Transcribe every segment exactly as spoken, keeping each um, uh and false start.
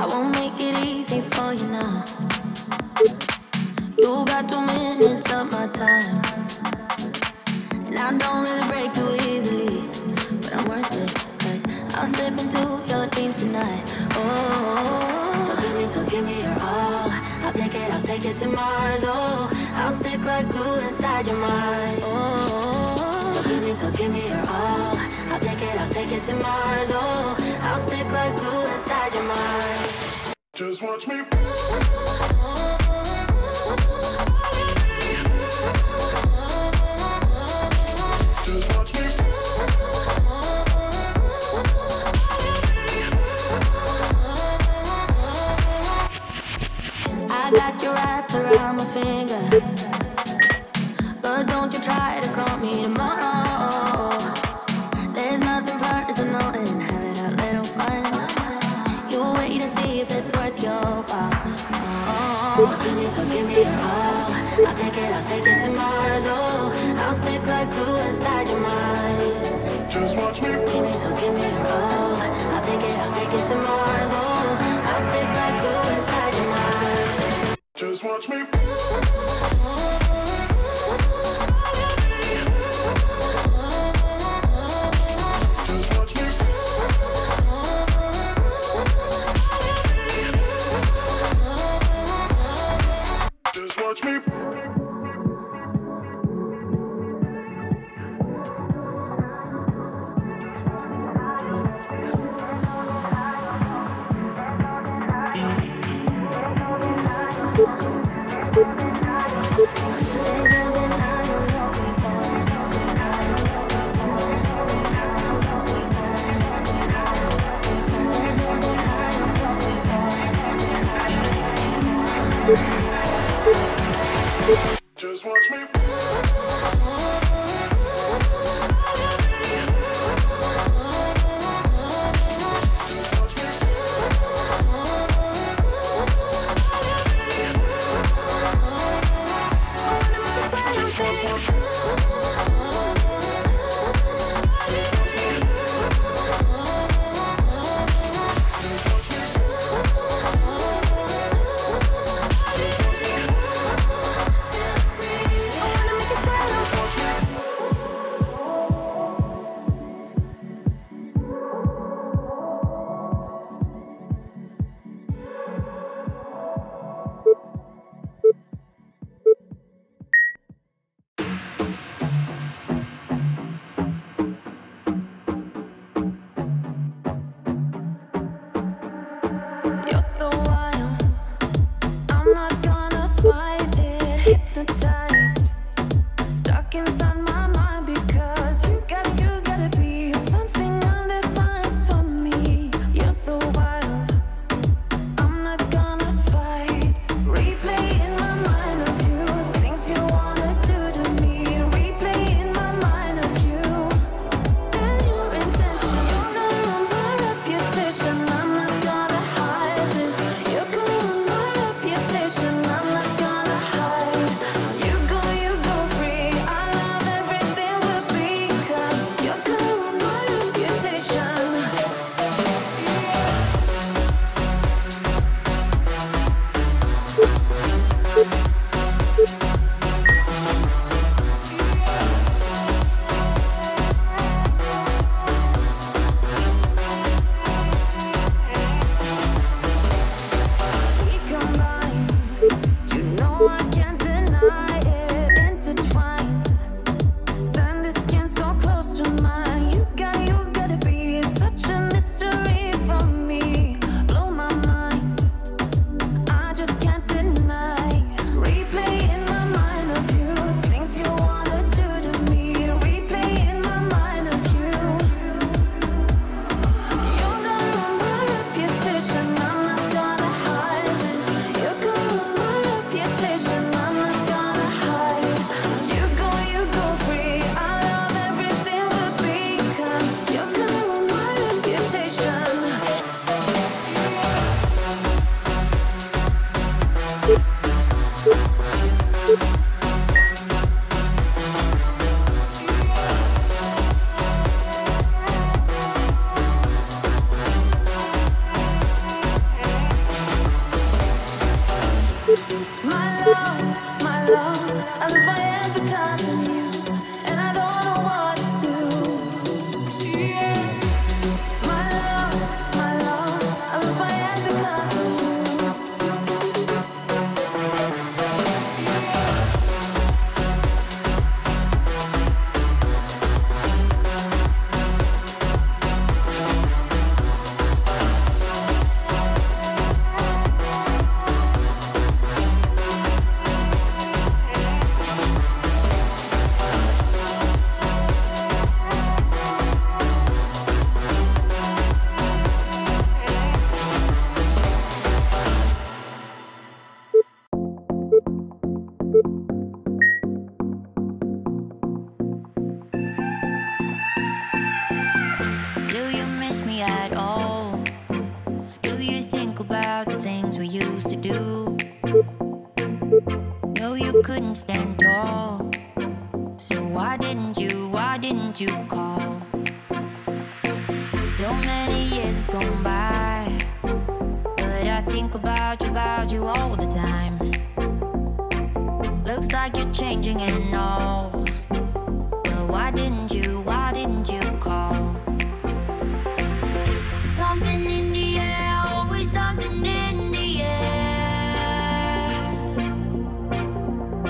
I won't make it easy for you now. You got two minutes of my time, and I don't really break too easily, but I'm worth it, 'cause I'll slip into your dreams tonight. Oh, so give me, so give me your all. I'll take it, I'll take it to Mars. Oh, I'll stick like glue inside your mind. Oh, so give me, so give me your all. I'll take it, I'll take it to Mars. Oh, I'll stick like glue inside your mind. Just watch me. I got you wrapped around my finger, but don't you try to call me tomorrow. There's nothing personal in having a little fun. You wait and see if it's worth your while. Oh, so give me, so give me your all. I'll take it, I'll take it to Mars. Oh, I'll stick like glue inside your mind. Just watch me. Give me, so give me your all. I'll take it, I'll take it to Mars. Oh, I'll stick like glue inside your mind. Just watch me. Just watch me. Watch me. couldn't stand tall. So why didn't you, why didn't you call? So many years has gone by, but I think about you, about you all the time. Looks like you're changing and all, but why didn't you, why didn't you call? Something in the air, always something in the air. Inexplicable.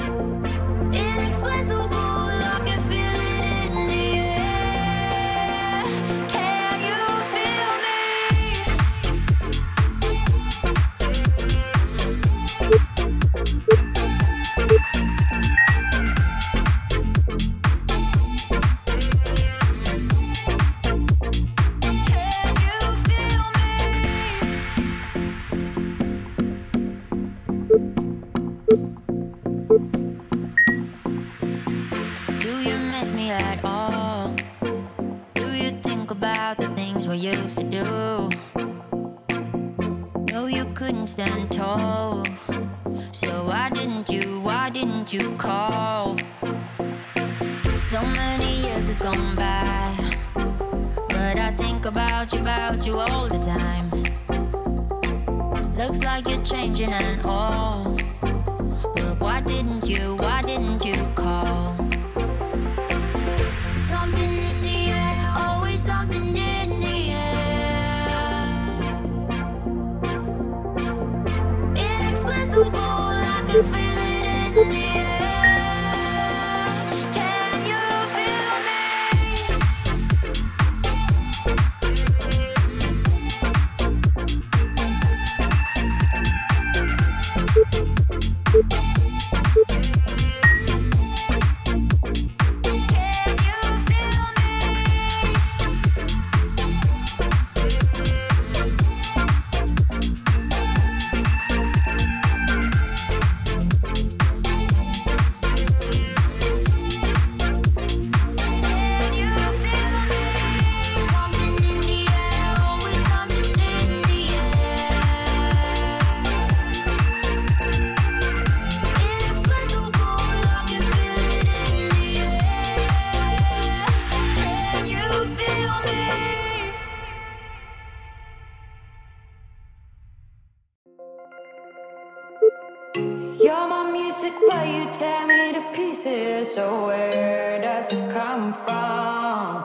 At all? Do you think about the things we used to do? No, you couldn't stand tall. So why didn't you, why didn't you call? So many years has gone by, but I think about you, about you all the time. Looks like you're changing and all, but why didn't you, why didn't you call? I can feel it in the air. You're my music, but you tear me to pieces. So where does it come from?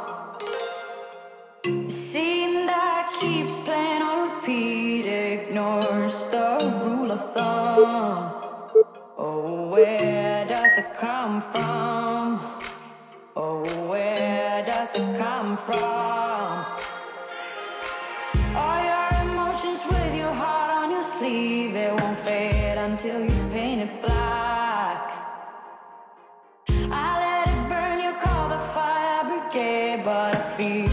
A scene that keeps playing on repeat ignores the rule of thumb. Oh, where does it come from? Oh, where does it come from? All your emotions with your heart on your sleeve, it won't fade until you paint it black. I let it burn, you call the fire brigade, but I feel